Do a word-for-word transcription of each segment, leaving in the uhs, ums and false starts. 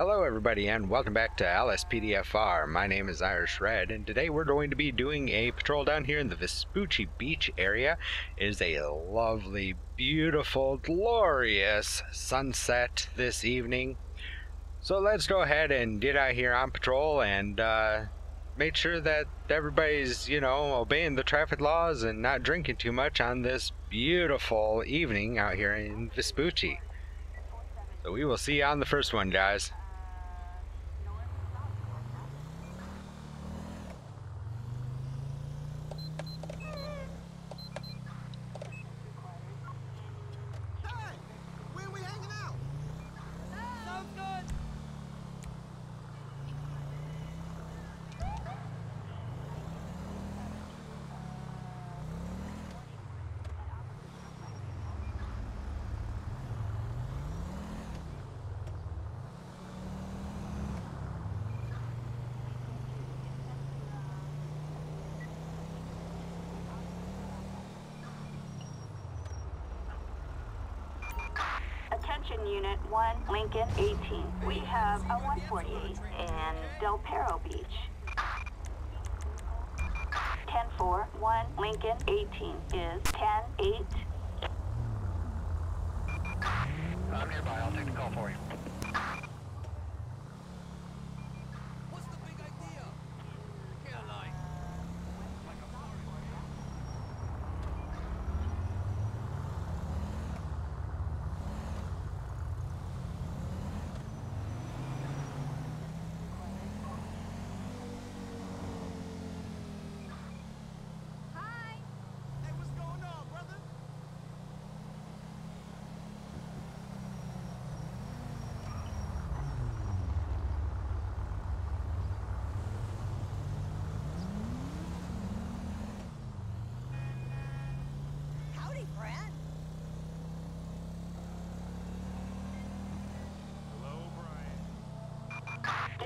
Hello everybody and welcome back to L S P D F R. My name is Irish Red and today we're going to be doing a patrol down here in the Vespucci Beach area. It is a lovely, beautiful, glorious sunset this evening. So let's go ahead and get out here on patrol and uh, make sure that everybody's, you know, obeying the traffic laws and not drinking too much on this beautiful evening out here in Vespucci. So we will see you on the first one, guys. Unit one, Lincoln eighteen. We have a one forty-eight in Del Perro Beach. ten four, one, Lincoln eighteen is ten eight. I'm nearby, I'll take the call for you.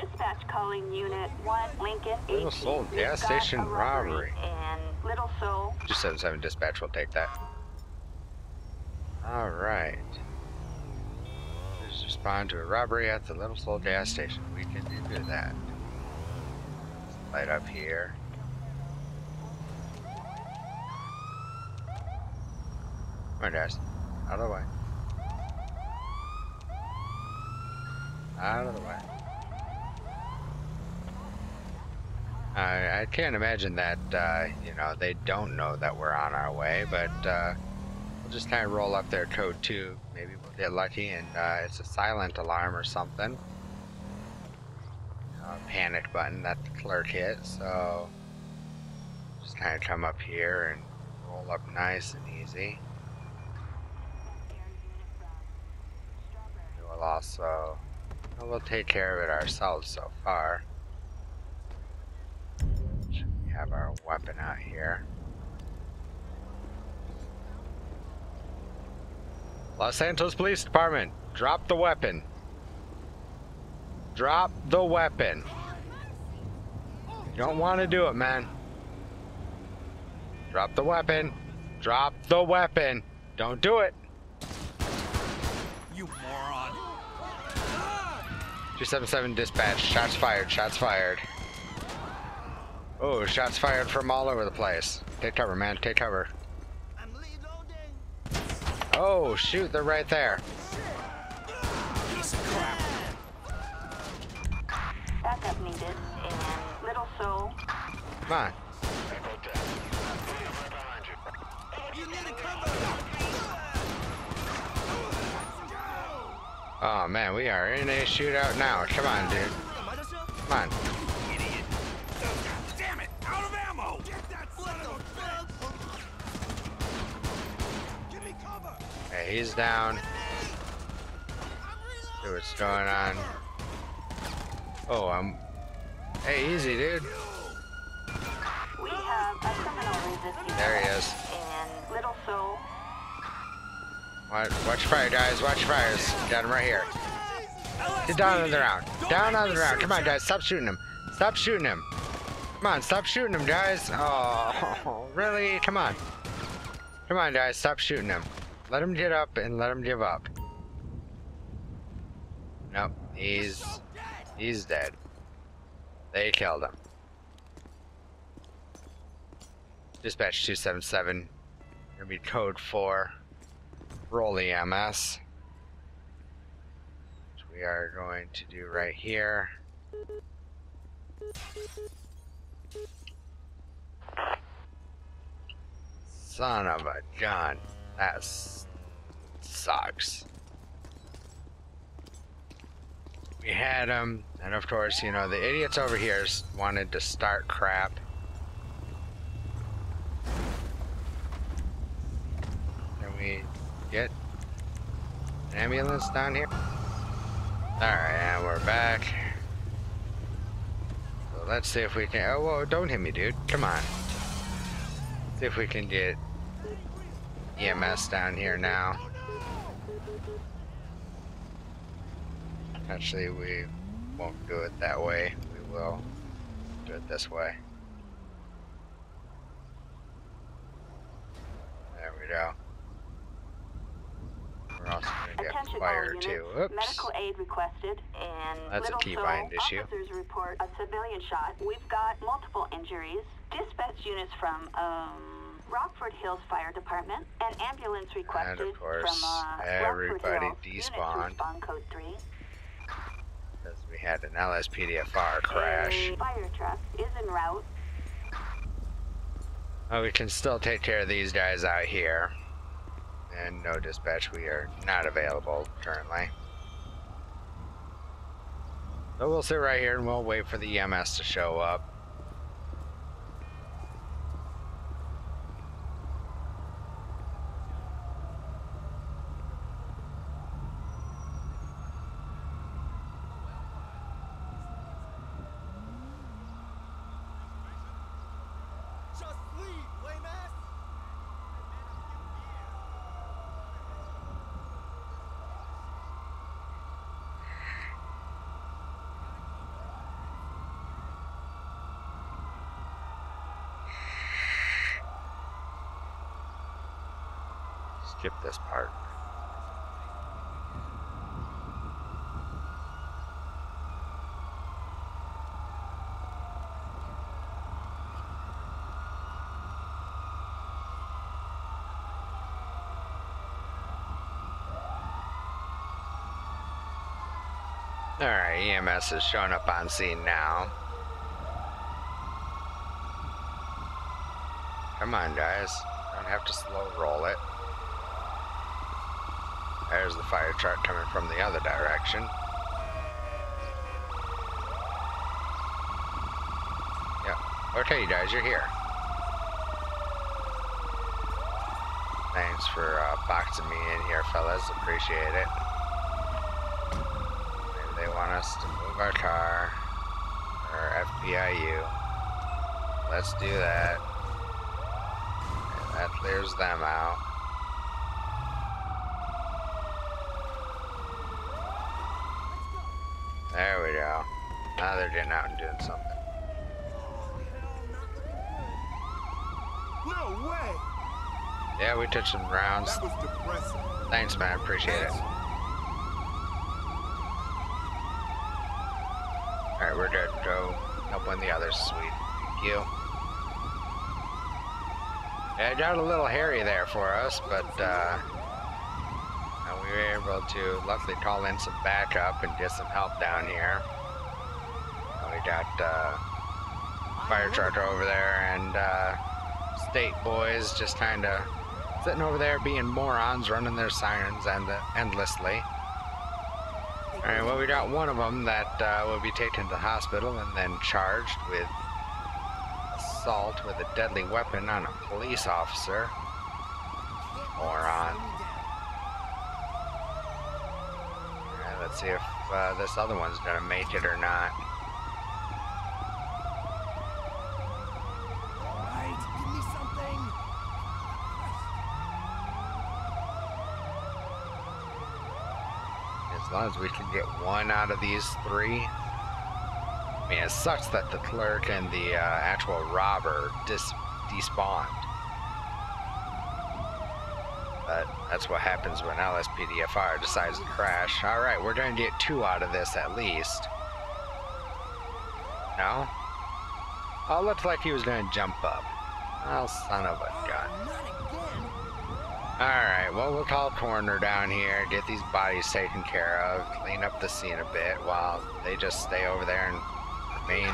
Dispatch calling unit one, Lincoln eighteen. Little Seoul gas station robbery. And Little Seoul. two seventy-seven dispatch will take that. All right. Let's respond to a robbery at the Little Seoul gas station. We can do that. Light up here. Come on, guys. Out of the way. Out of the way. I, I can't imagine that, uh, you know, they don't know that we're on our way, but uh, we'll just kind of roll up their code too. Maybe we'll get lucky and uh, it's a silent alarm or something. Uh, panic button that the clerk hit, so just kind of come up here and roll up nice and easy. We'll also, we'll take care of it ourselves so far. Have our weapon out here. Los Santos Police Department, drop the weapon. Drop the weapon. You don't want to do it, man. Drop the weapon. Drop the weapon. Don't do it. You moron. two seventy-seven dispatch. Shots fired. Shots fired. Oh, shots fired from all over the place. Take cover, man. Take cover. I'm reloading. Oh, shoot. They're right there. Piece of crap. Backup needed in Little Seoul. Come on. You need a cover. Oh, man. We are in a shootout now. Come on, dude. Come on. He's down. See what's going on. Oh, I'm. Hey, easy, dude. We have a criminal resisting. There he is. And Little Seoul. Watch, watch fire, guys. Watch fires. Got him right here. Get down on the ground. Down on the ground. Come on, guys. Stop shooting him. Stop shooting him. Come on. Stop shooting him, guys. Oh, really? Come on. Come on, guys. Stop shooting him. Let him get up and let him give up. Nope, he's he's dead. They killed him. Dispatch two seven seven. Gonna be code four. Roll E M S. Which we are going to do right here. Son of a gun. That sucks. We had him, and of course, you know, the idiots over here wanted to start crap. Can we get an ambulance down here? Alright, and we're back. So let's see if we can. Oh, whoa, don't hit me, dude. Come on. See if we can get E M S down here now. Actually, we won't do it that way. We will do it this way. There we go. We're also going to get fire too. Oops. Medical aid requested in that's a keybind issue. Officers report a civilian shot. We've got multiple injuries. Dispatch units from um. Rockford Hills Fire Department, an ambulance requested and of course, from uh, everybody despawned because we had an L S P D F R crash. A fire truck is en route. Oh, we can still take care of these guys out here. And no dispatch, we are not available currently. So we'll sit right here and we'll wait for the E M S to show up. Skip this part. All right, E M S is showing up on scene now. Come on, guys. Don't have to slow roll it. There's the fire truck coming from the other direction. Yep. Okay, you guys, you're here. Thanks for uh, boxing me in here, fellas. Appreciate it. Maybe they want us to move our car or F B I U. Let's do that. And that clears them out. There we go. Now they're getting out and doing something. No way. Yeah, we took some rounds. That was depressing. Thanks, man. Appreciate it. Alright, we're good. Go help one of the others. Sweet. Thank you. Yeah, it got a little hairy there for us, but, uh... we were able to luckily call in some backup and get some help down here. We got uh, fire truck over there and uh, state boys just kind of sitting over there being morons, running their sirens and uh, endlessly. All right, well, we got one of them that uh, will be taken to the hospital and then charged with assault with a deadly weapon on a police officer. Moron. Let's see if uh, this other one's gonna make it or not. All right, give me something. As long as we can get one out of these three. I mean, it sucks that the clerk and the uh, actual robber dis despawned. But that's what happens when L S P D F R decides to crash. All right, we're going to get two out of this at least. No? Oh, looked like he was going to jump up. Oh, son of a gun. Alright, well, we'll call coroner down here, get these bodies taken care of, clean up the scene a bit while they just stay over there and remain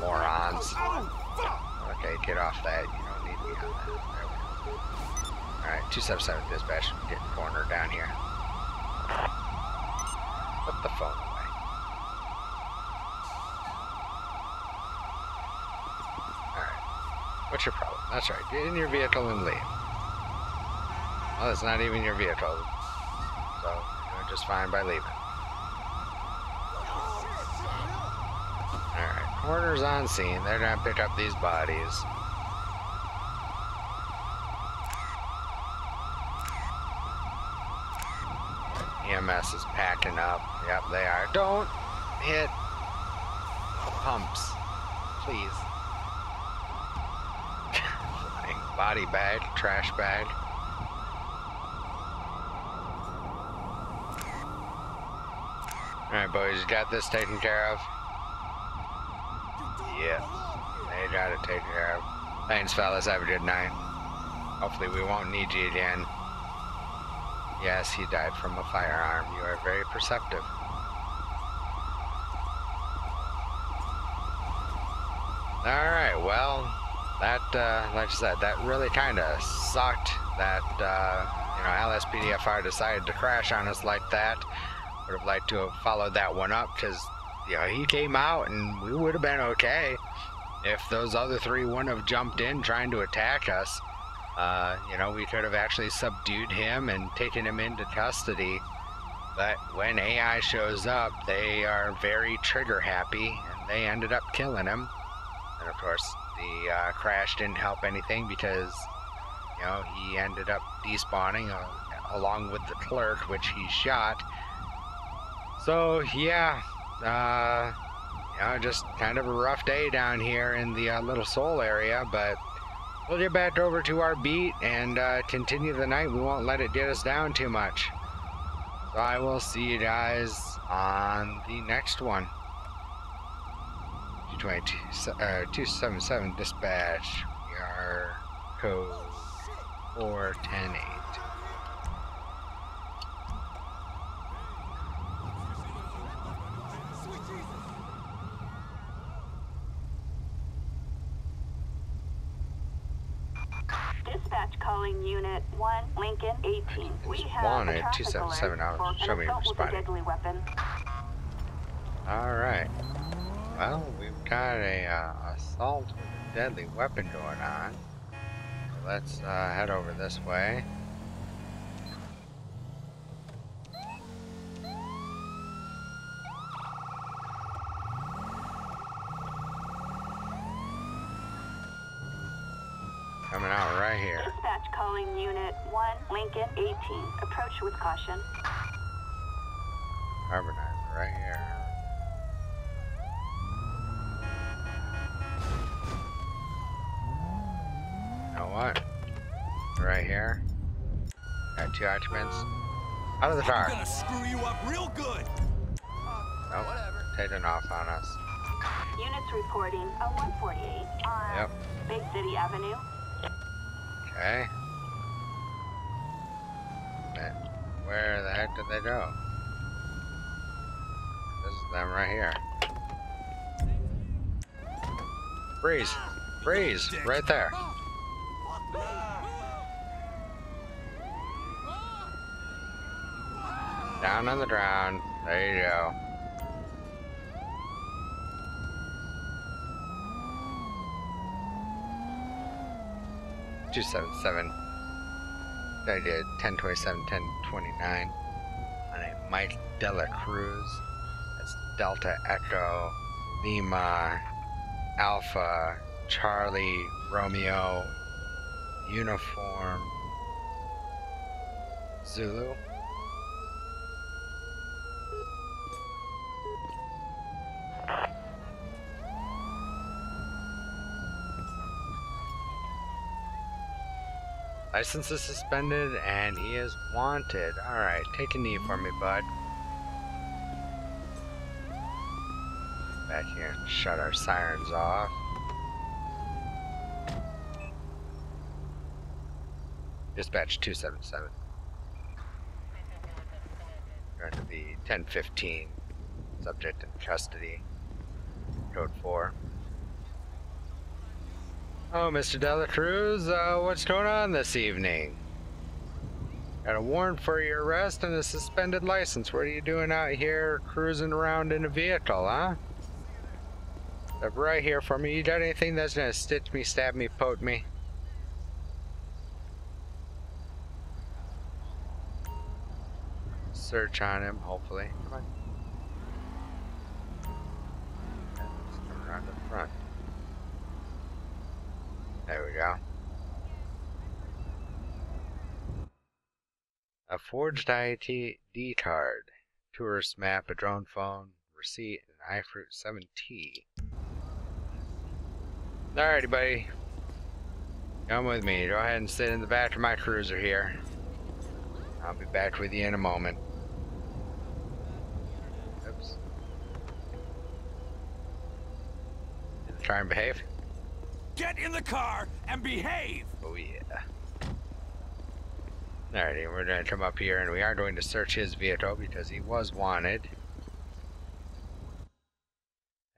morons. Okay, get off that. You don't need me on that. There we go. Alright, two seven seven dispatch, get coroner down here. Put the phone away. What's your problem? That's right. Get in your vehicle and leave. Well, it's not even your vehicle. So, you're just fine by leaving. Alright. Coroner's on scene. They're gonna pick up these bodies. E M S is packing up. Yep, they are. Don't hit pumps. Please. Body bag, trash bag. Alright, boys, you got this taken care of? Yeah, they got it taken care of. Thanks, fellas. Have a good night. Hopefully, we won't need you again. Yes, he died from a firearm. You are very perceptive. Alright, well. That, uh, like I said, that really kind of sucked that, uh, you know, L S P D F R decided to crash on us like that. Would have liked to have followed that one up because, you know, he came out and we would have been okay if those other three wouldn't have jumped in trying to attack us. Uh, you know, we could have actually subdued him and taken him into custody. But when A I shows up, they are very trigger happy and they ended up killing him. And of course, the uh, crash didn't help anything because, you know, he ended up despawning uh, along with the clerk, which he shot. So, yeah, uh, you know, just kind of a rough day down here in the uh, Little Seoul area, but we'll get back over to our beat and uh, continue the night. We won't let it get us down too much. So I will see you guys on the next one. two seven seven dispatch, we are code four one zero eight. Dispatch calling unit one, Lincoln eighteen. We have a traffic two seven seven alert for an assault with a deadly weapon. All right. Well, we've got a uh, assault with a deadly weapon going on. So let's uh, head over this way. Coming out right here. Dispatch calling unit one, Lincoln eighteen. Approach with caution. Carbonizer right here. What? Right here. Got two occupants. Out of the car. I'm gonna screw you up real good. Uh, nope. Whatever. Taking off on us. Units reporting a one forty-eight on yep. Big City Avenue. Okay. Where the heck did they go? This is them right here. Freeze. Freeze. Right there. Down on the ground. There you go. two seven seven. I did ten twenty-seven, ten twenty-nine on a Mike De La Cruz. That's Delta Echo Lima Alpha Charlie Romeo Uniform Zulu. License is suspended and he is wanted. Alright, take a knee for me, bud. Back here and shut our sirens off. Dispatch two seventy-seven. Going to be ten fifteen. Subject in custody. Code four. Oh, Mister De La Cruz, uh, what's going on this evening? Got a warrant for your arrest and a suspended license. What are you doing out here cruising around in a vehicle, huh? Step right here for me. You got anything that's gonna stitch me, stab me, poke me? Search on him, hopefully. Come on. Let's come around the front. There we go. A forged I D card, tourist map, a drone phone, receipt, and iFruit seven T. Alrighty, buddy. Come with me. Go ahead and sit in the back of my cruiser here. I'll be back with you in a moment. Oops. Try and behave. Get in the car and behave! Oh yeah. Alrighty, we're gonna come up here and we are going to search his vehicle because he was wanted.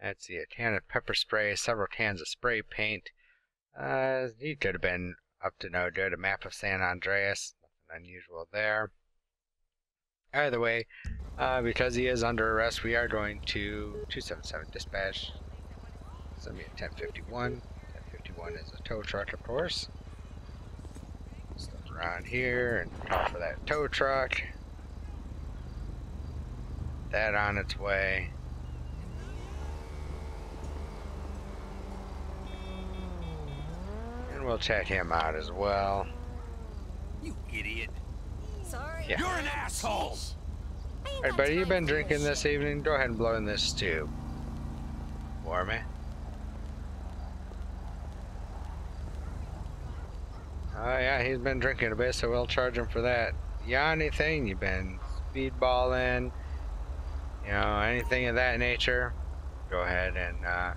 Let's see, a can of pepper spray, several cans of spray paint. Uh, he could have been up to no good. A map of San Andreas, nothing unusual there. Either way, uh, because he is under arrest, we are going to two seventy-seven dispatch. Send me at ten fifty-one. One is a tow truck, of course. Step around here and call for that tow truck. That on its way. And we'll check him out as well. You idiot. Sorry. Yeah. You're an asshole. Alright, buddy, you've been drinking this evening. Go ahead and blow in this tube for me. Oh yeah, he's been drinking a bit, so we'll charge him for that. Yeah, anything you've been speedballing, you know, anything of that nature, go ahead and uh,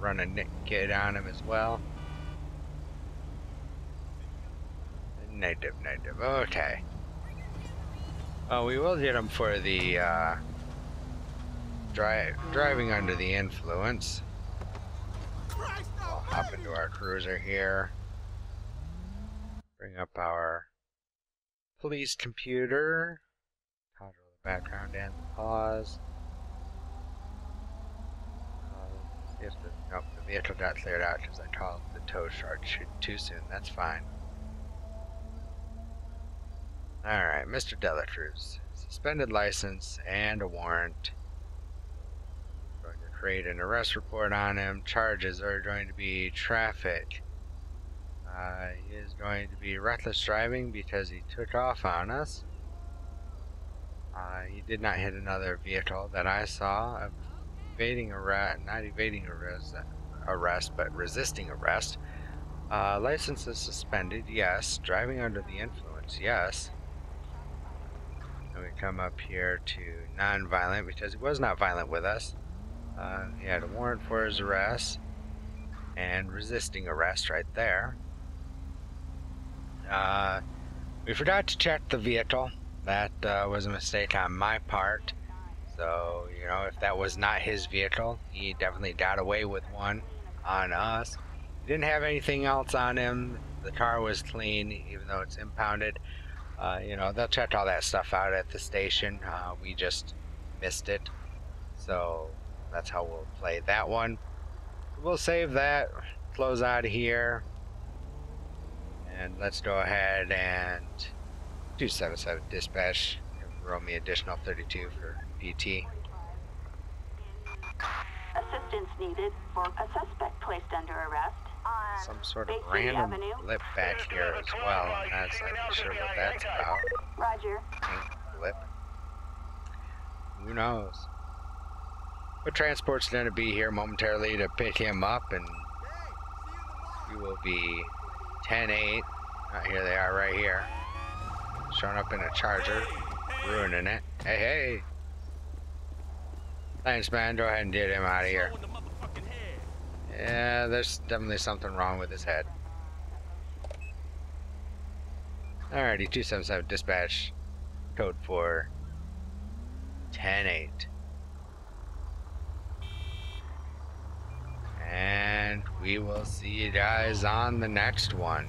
run a nick kid on him as well. Negative, negative. Okay. Oh, we will get him for the uh, dri driving under the influence. We'll hop into our cruiser here. Bring up our police computer, toggle the background and pause. Uh, if the, nope, the vehicle got cleared out because I called the tow truck too soon. That's fine. Alright, Mister De La Cruz. Suspended license and a warrant. Going to create an arrest report on him. Charges are going to be traffic. Uh, he is going to be reckless driving because he took off on us. Uh, he did not hit another vehicle that I saw. Evading arrest, not evading arrest, arrest, but resisting arrest. Uh, license is suspended, yes. Driving under the influence, yes. And we come up here to non-violent because he was not violent with us. Uh, he had a warrant for his arrest and resisting arrest right there. Uh, we forgot to check the vehicle. That uh, was a mistake on my part. So, you know, if that was not his vehicle, he definitely got away with one on us. He didn't have anything else on him. The car was clean, even though it's impounded. Uh, you know, they'll check all that stuff out at the station. Uh, we just missed it. So, that's how we'll play that one. We'll save that, close out of here. And let's go ahead and do two seventy-seven dispatch. Roll me additional thirty-two for P T. Assistance needed for a suspect placed under arrest. On some sort of random blip back here as well. I'm not exactly sure what that's about. Roger. Blip. Who knows? But transport's going to be here momentarily to pick him up, and we will be ten eight Uh, here they are right here. Showing up in a Charger. Ruining it. Hey, hey. Thanks, man. Go ahead and get him out of here. Yeah, there's definitely something wrong with his head. Alrighty, two seven seven dispatch. Code for ten eight. And we will see you guys on the next one.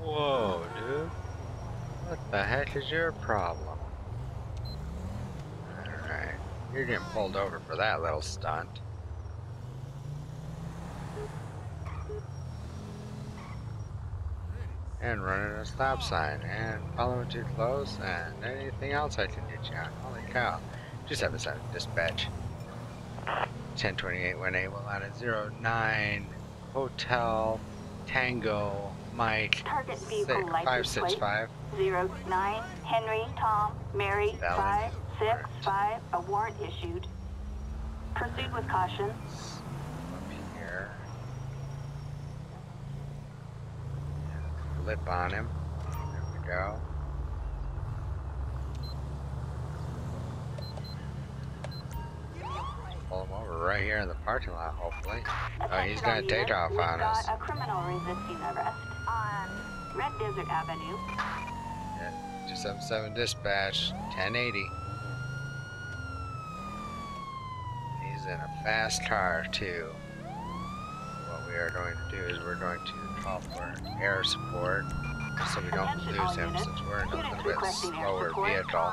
Whoa, dude. What the heck is your problem? Alright. You're getting pulled over for that little stunt. And running a stop sign, and following too close, and anything else I can get you on. Holy cow. two seven seven dispatch. ten twenty-eight eighteen will out at zero nine Hotel Tango Mike five six five. zero nine Henry Tom Mary five six five. A warrant issued. Proceed with caution. Lip on him. There we go. Pull him over right here in the parking lot, hopefully. Attention, oh, he's gonna take off on us. A criminal resisting arrest on Red Desert Avenue. Yeah, two seven seven dispatch, ten eighty. He's in a fast car too. What we are going to do is we're going to for air support, so we don't attention lose him units. Since we're in a little bit slower vehicle.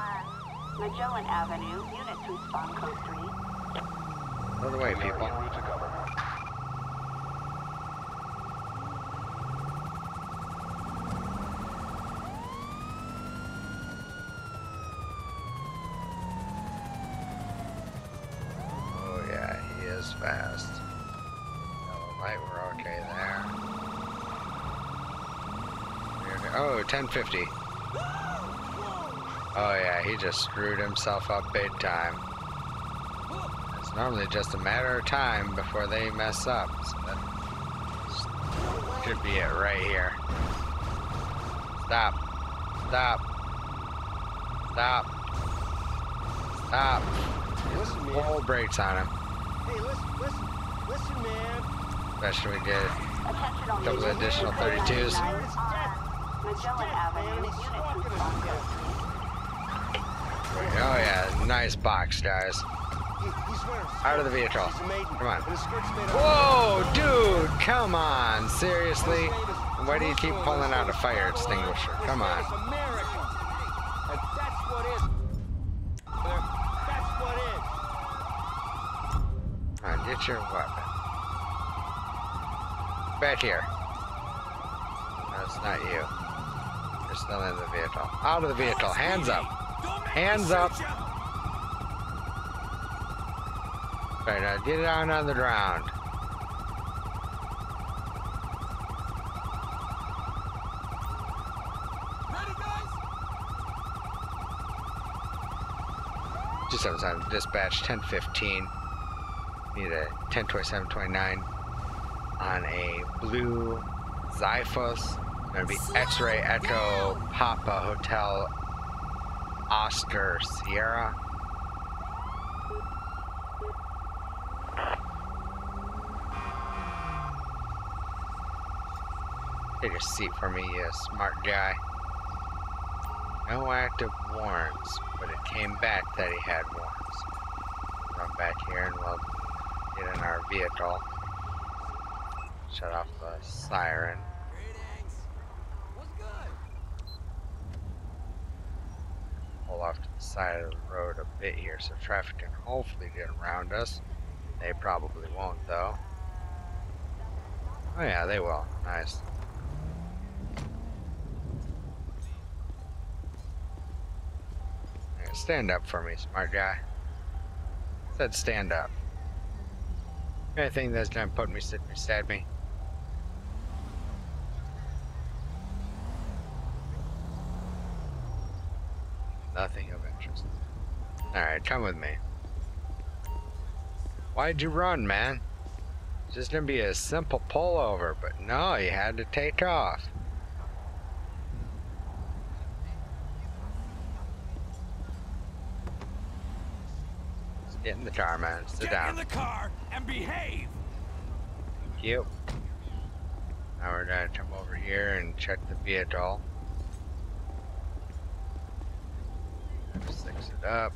Magellan Avenue, units respond code three. Out of the way, people. Oh yeah, he is fast. Yellow light, we're okay there. Oh, ten fifty. Oh yeah, he just screwed himself up big time. It's normally just a matter of time before they mess up. So that could be it right here. Stop. Stop. Stop. Stop. Full brakes on him. Hey, listen, listen, listen, man. Especially we did a couple of additional thirty-twos. Magellan Avenue, unit two. Oh yeah, nice box, guys. Out of the vehicle. Come on. Whoa, dude, come on. Seriously? Why do you keep pulling out a fire extinguisher? Come on. Come on, get your weapon. Back here. That's not you. You're still in the vehicle. Out of the vehicle. Hands up. Hands up. Right now, get it down on the ground. Ready, guys? two seven seven dispatch ten fifteen. Need a ten twenty-seven twenty-nine on a blue Zyphos. Gonna be X-Ray Echo Papa Hotel Oscar Sierra. Take a seat for me, you smart guy. No active warrants, but it came back that he had warrants. Run back here and we'll get in our vehicle. Shut off the siren. Off to the side of the road a bit here so traffic can hopefully get around us. They probably won't though. Oh yeah, they will. Nice. Yeah, stand up for me, smart guy. Said stand up. Anything that's gonna put me, sit me, stab me. Alright, come with me. Why'd you run, man? It's just gonna be a simple pullover, but no, you had to take off. Get in the car, man. Sit Get down. Get in the car and behave! Thank you. Now we're gonna come over here and check the vehicle. Fix it up.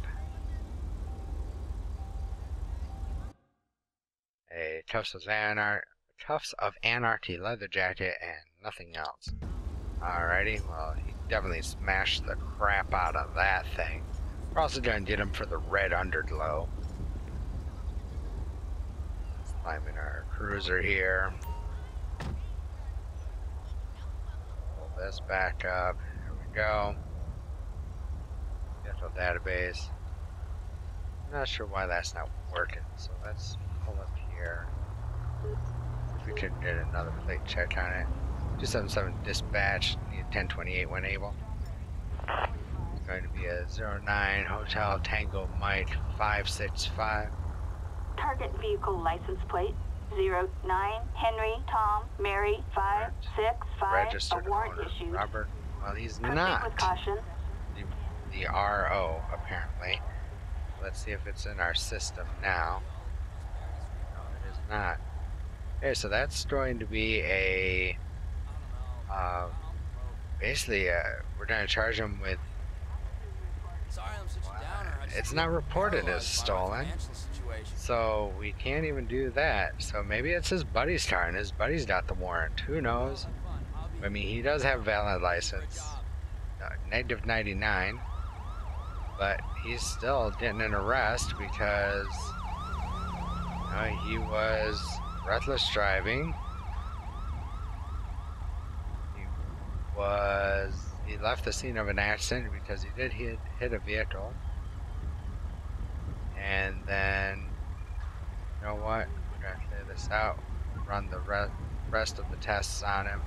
A Tufts of Anar Tufts of Anarchy leather jacket and nothing else. Alrighty, well, he definitely smashed the crap out of that thing. We're also gonna get him for the red underglow. Climbing our cruiser here. Pull this back up. Here we go. Vehicle database. I'm not sure why that's not working, so let's pull up here. If we could get another plate check on it. two seven seven dispatch, need ten twenty-eight when able. It's going to be a zero nine Hotel Tango Mike five six five. Target vehicle license plate zero nine Henry Tom Mary five six five. Registered owner Robert. Well, he's not. With caution. The R O apparently. Let's see if it's in our system now. No, it is not. Okay, so that's going to be a uh, basically uh, we're going to charge him with. Sorry, I'm such a downer. It's not reported as stolen, so we can't even do that. So maybe it's his buddy's car, and his buddy's got the warrant. Who knows? I mean, he does have a valid license, uh, negative ninety-nine. But he still didn't an arrest because uh, he was reckless driving. He was he left the scene of an accident because he did hit hit a vehicle. And then, you know what? We're gonna clear this out. Run the re rest of the tests on him.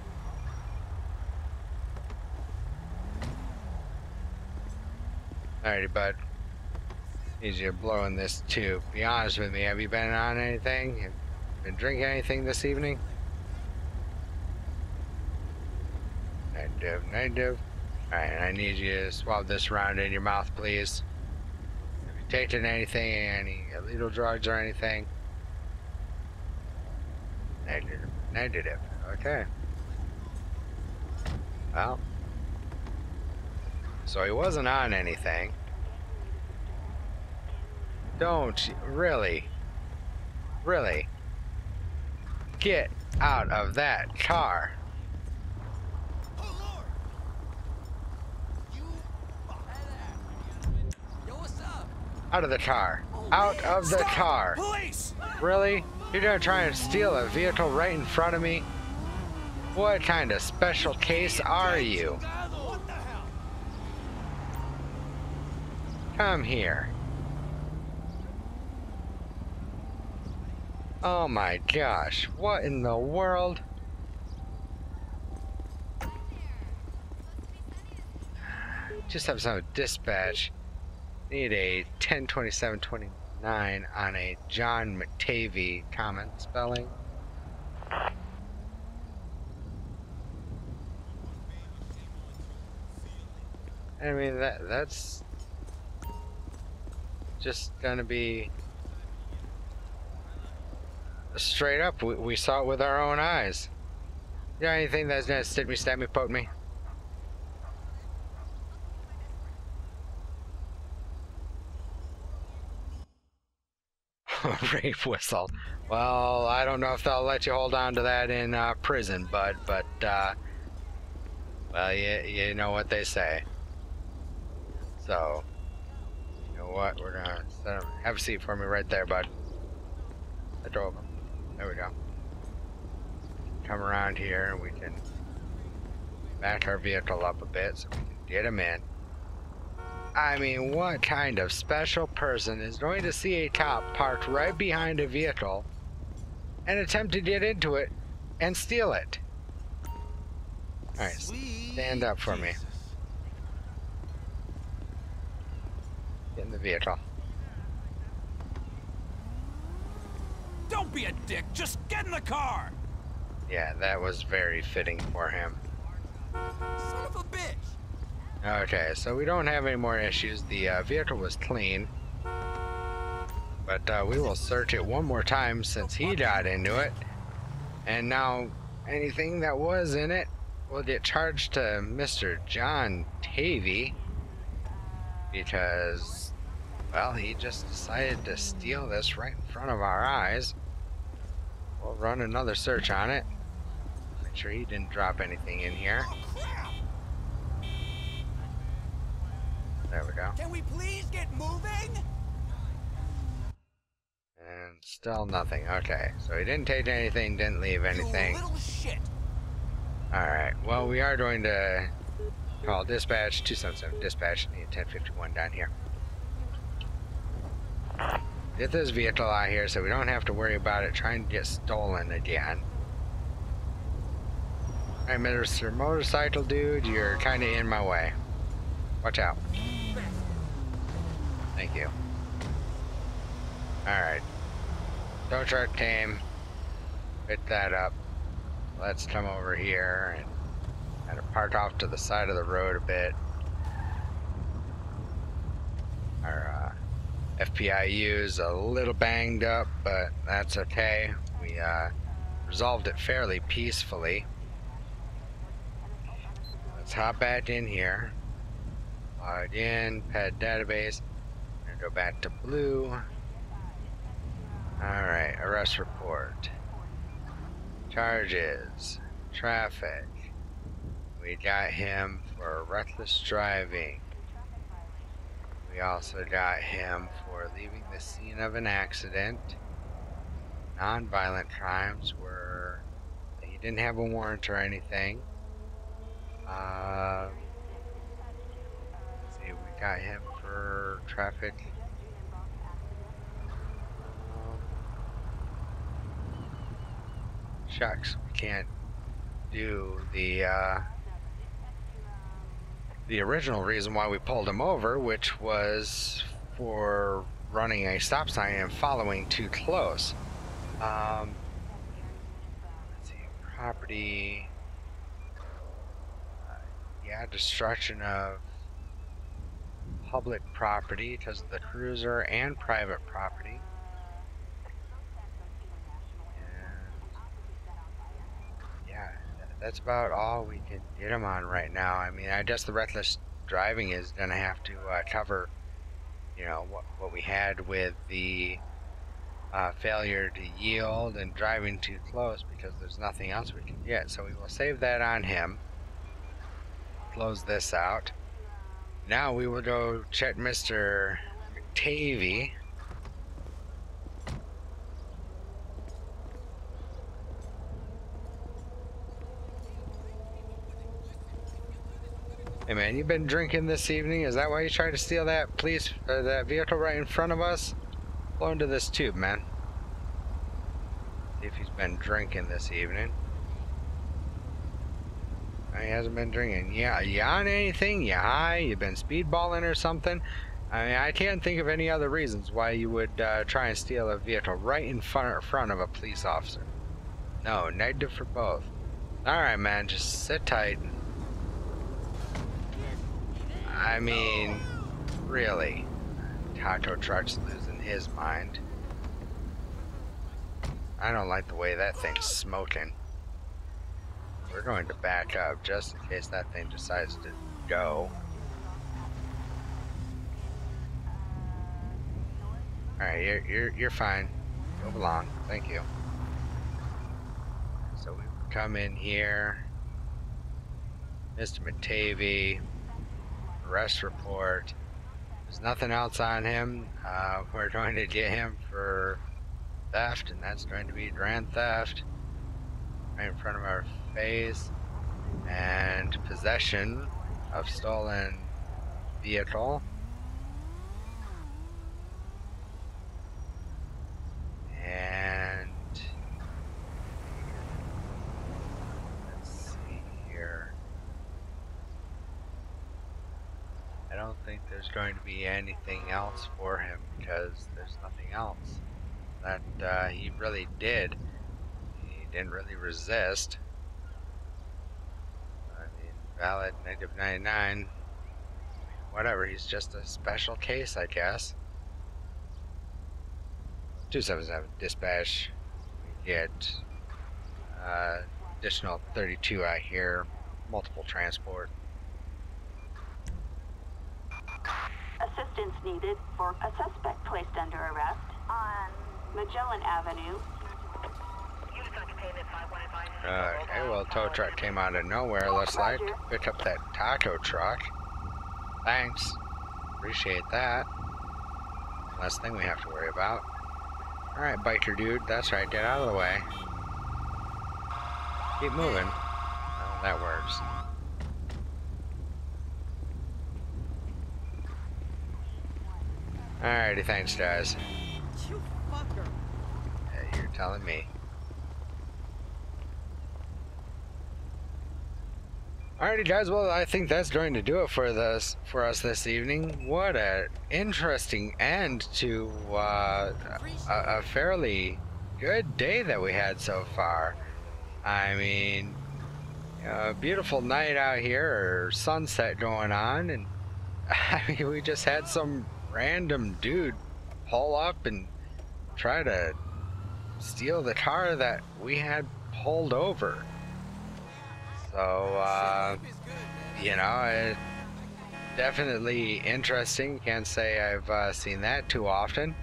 Alrighty, bud. Easier blowing this too. Be honest with me. Have you been on anything? Have you been drinking anything this evening? Negative, negative. Alright, I need you to swab this around in your mouth, please. Have you taken anything, any illegal drugs or anything? Negative, negative. Okay. Well. So he wasn't on anything. Don't really, really get out of that car. Oh Lord! You Yo, what's up? Out of the car. Oh, out man. of the Stop. car. Police! Really? You're gonna try and steal a vehicle right in front of me? What kind of special case are you? Come here. Oh my gosh, what in the world? Just have some dispatch. Need a ten twenty-seven twenty-nine on a John McTavish common spelling. I mean, that that's just gonna be straight up. We, we saw it with our own eyes. You got anything that's gonna stick me, stab me, poke me? Rape whistle. Well, I don't know if they'll let you hold on to that in uh, prison, bud. But uh, well, you you know what they say. So. What we're gonna set him. Have a seat for me right there, bud. I drove him. There we go. Come around here and we can back our vehicle up a bit so we can get him in. I mean, what kind of special person is going to see a cop parked right behind a vehicle and attempt to get into it and steal it? Alright, stand up for me. in the vehicle. Don't be a dick, just get in the car! Yeah, that was very fitting for him. Son of a bitch! Okay, so we don't have any more issues. The uh, vehicle was clean. But uh, we will search it one more time since he got into it. And now anything that was in it will get charged to Mister John Tavy. Because, well, he just decided to steal this right in front of our eyes. We'll run another search on it. Make sure he didn't drop anything in here. There we go. Can we please get moving? And still nothing. Okay, so he didn't take anything, didn't leave anything. You little shit. Alright, well, we are going to call dispatch, two seven seven dispatch, need ten fifty-one down here. Get this vehicle out here so we don't have to worry about it trying to get stolen again. Alright, Mister Motorcycle Dude, you're kind of in my way. Watch out. Thank you. Alright. Tow truck came. Pick that up. Let's come over here and kind of park off to the side of the road a bit. Our uh, F P I U's a little banged up, but that's okay. We uh, resolved it fairly peacefully. Let's hop back in here. Log in, pet database, and go back to blue. Alright, arrest report. Charges. Traffic. We got him for reckless driving. We also got him for leaving the scene of an accident. Non-violent crimes were... He didn't have a warrant or anything. Uh, let's see, we got him for traffic... Shucks, we can't do the uh, the original reason why we pulled him over, which was for running a stop sign and following too close. Um, let's see, property, uh, yeah, destruction of public property because of the cruiser and private property. That's about all we can get him on right now. I mean, I guess the reckless driving is going to have to uh, cover, you know, what, what we had with the uh, failure to yield and driving too close because there's nothing else we can get. So we will save that on him. Close this out. Now we will go check Mister McTavy. Hey man, you've been drinking this evening? Is that why you tried to steal that police or that vehicle right in front of us? Blow into this tube, man. See if he's been drinking this evening. He hasn't been drinking. Yeah, you on anything? You high? You've been speedballing or something? I mean, I can't think of any other reasons why you would uh, try and steal a vehicle right in front front of a police officer. No, negative for both. All right, man, just sit tight. I mean, really, Taco Truck's losing his mind. I don't like the way that thing's smoking. We're going to back up just in case that thing decides to go. Alright, you're, you're, you're fine. Move along. Thank you. So we come in here. Mister McTavy. Arrest report. There's nothing else on him. Uh, we're going to get him for theft, and that's going to be grand theft right in front of our face, and possession of stolen vehicle, and I don't think there's going to be anything else for him, because there's nothing else that uh, he really did. He didn't really resist. I mean, valid, negative ninety-nine. Whatever, he's just a special case, I guess. two seven seven dispatch. We get uh, additional thirty-two out here, multiple transport. Assistance needed for a suspect placed under arrest on Magellan Avenue. Okay, well, tow truck came out of nowhere. Looks like pick up that taco truck. Thanks, appreciate that. Last thing we have to worry about. All right, biker dude. That's right. Get out of the way. Keep moving. Well, that works. Alrighty, thanks, guys. You fucker. Yeah, you're telling me. Alrighty, guys. Well, I think that's going to do it for this for us this evening. What an interesting end to uh, a, a fairly good day that we had so far. I mean, you know, a beautiful night out here, or sunset going on, and I mean, we just had some random dude pull up and try to steal the car that we had pulled over. So, uh, you know, it definitely interesting. Can't say I've uh, seen that too often.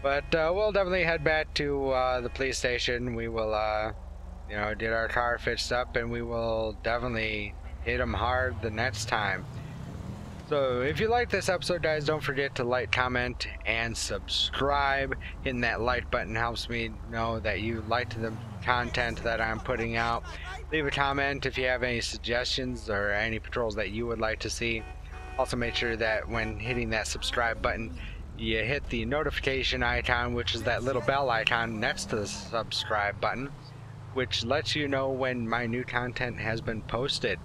But uh, we'll definitely head back to uh, the police station. We will, uh, you know, get our car fixed up, and we will definitely hit them hard the next time. So if you like this episode, guys, don't forget to like, comment, and subscribe. Hitting that like button helps me know that you liked the content that I'm putting out. Leave a comment if you have any suggestions or any patrols that you would like to see. Also make sure that when hitting that subscribe button, you hit the notification icon, which is that little bell icon next to the subscribe button, which lets you know when my new content has been posted.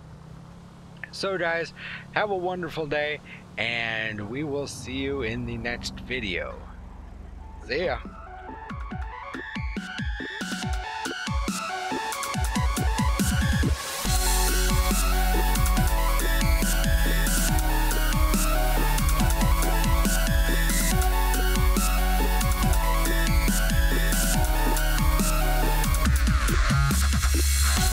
So guys, have a wonderful day, and we will see you in the next video. See ya!